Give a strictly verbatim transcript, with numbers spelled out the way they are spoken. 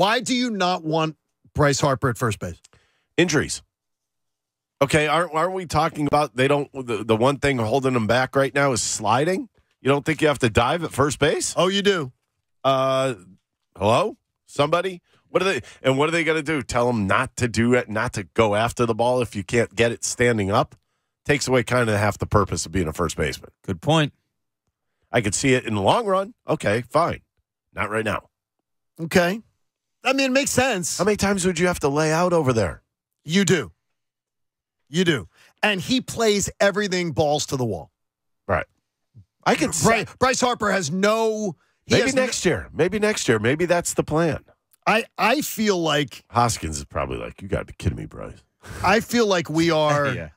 Why do you not want Bryce Harper at first base? Injuries. Okay, aren't, aren't we talking about they don't the, the one thing holding them back right now is sliding? You don't think you have to dive at first base? Oh, you do. Uh, hello? Somebody? What are they? And what are they going to do? Tell them not to do it, not to go after the ball if you can't get it standing up? Takes away kind of half the purpose of being a first baseman. Good point. I could see it in the long run. Okay, fine. Not right now. Okay. I mean, it makes sense. How many times would you have to lay out over there? You do. You do. And he plays everything balls to the wall. Right. I could say. Bryce Harper has no. Maybe has next no, year. Maybe next year. Maybe that's the plan. I, I feel like. Hoskins is probably like, you got to be kidding me, Bryce. I feel like we are. Yeah.